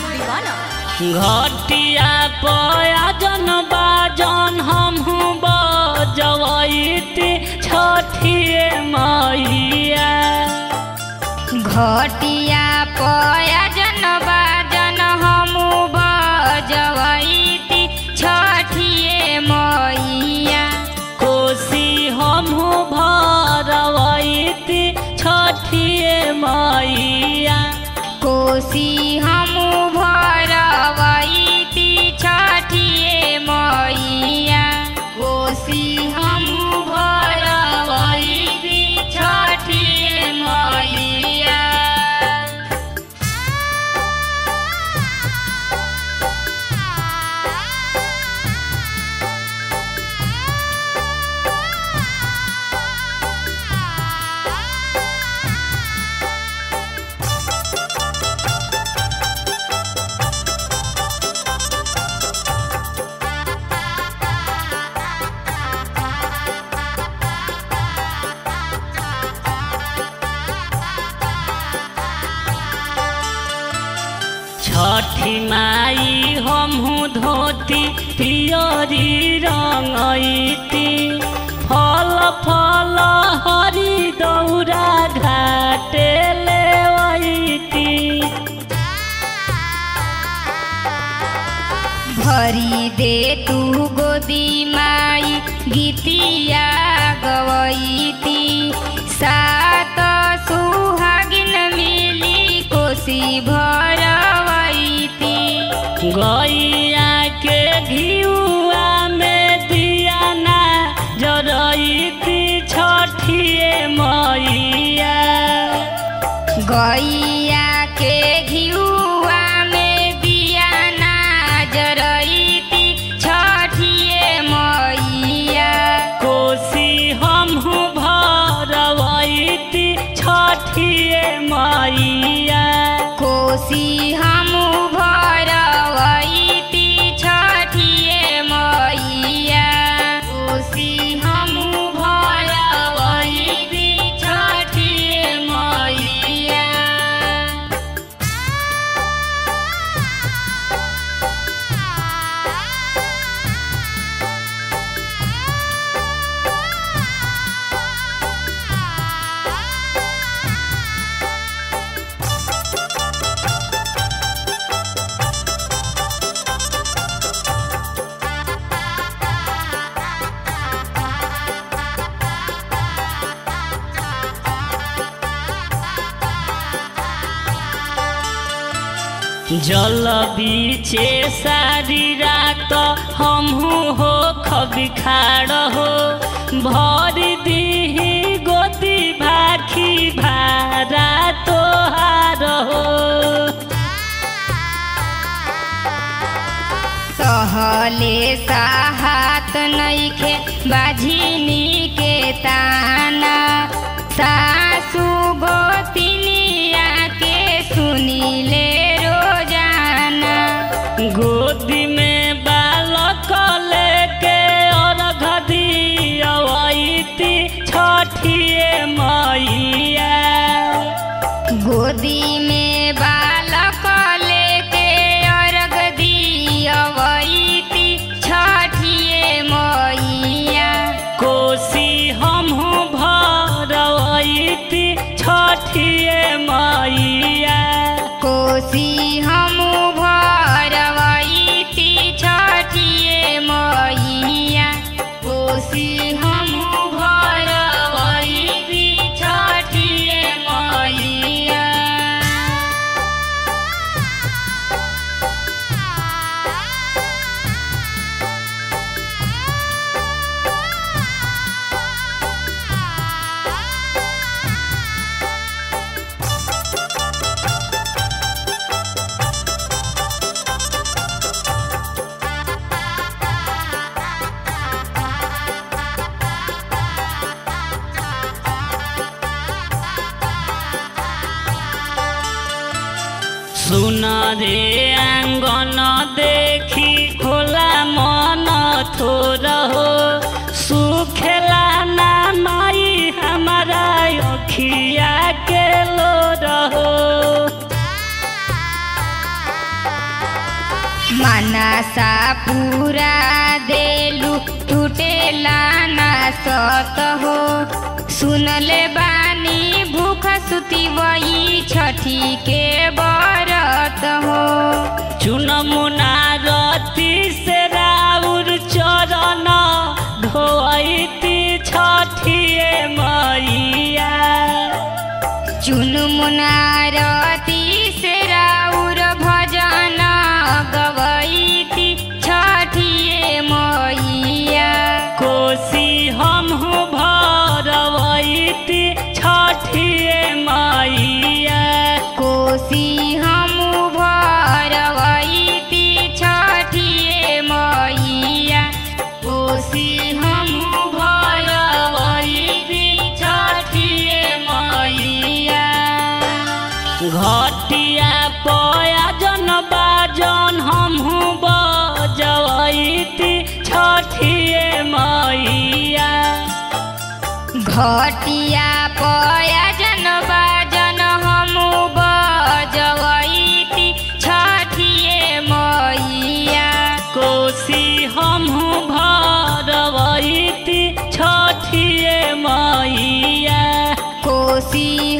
दीवाना घटिया पया जन बाजन हम भरवइती छठी मईया घटिया पया जन बाजन हम भरवइती छठी मईया कोसी हम भरवइती छठी मईया कोसी हम भरवइती छठी मईया कोसी हम भरवइती छठी मईया छठी माई हमहूँ धोती पियरी रंगैती फल फल हरी दौरा घाटे लेवैती भरी दे तू गोदी माई गीतिया गवैती सात सुहागिन मिली कोसी भरवइती गैया के घिउआ में दिया ना जरइती छठी मईया गैया के घिउआ में दिया ना जरइती छठी मईया कोसी हम भरवइती छठी मईया कोसी हम भरवइती छठी मईया कोसी हम भरवइती छठी मईया जल बीचे सारी रात हमहूँ हो खबिखाड़ हो भर दीही गोदी भाखी भारा तोहार हो सहले साहत नइखे बाझिनी के ताना सासु गोतिनिया के सुनिले गोदी में बालक लेके अर्घ दियवैती छठी मईया गोदी में बालक लेके अर्घ दियवैती छठी मईया कोसी हम भरवइती छठी मईया कोसी हम भरवइती छठी मईया कोसी हम भरवइती छठी मईया सुनरे आंगन देखी खोला मन थोड़ा हो सुखेला नाई हमारा अखिया के लो रहो मनसा पूरा देलू टूटेला ना सत हो। सुनले बानी भूख सुती वही छठी के बरत हो। चुन मुना रती से राउर चरण धोइती छठी मईया। चुन मुना रती से राउर भजन गवइती छठी मईया। कोसी हम भरवइती छठी मईया। कोसी हम भरवइती छठी मईया। कोसी हम भरवइती छठी मईया। घटिया पया जन बाजन हम बजवइती छठी मईया। घटिया पया जन बाजन हम बजवइती छठी मईया। कोसी हम भरवइती छठी मईया। कोसी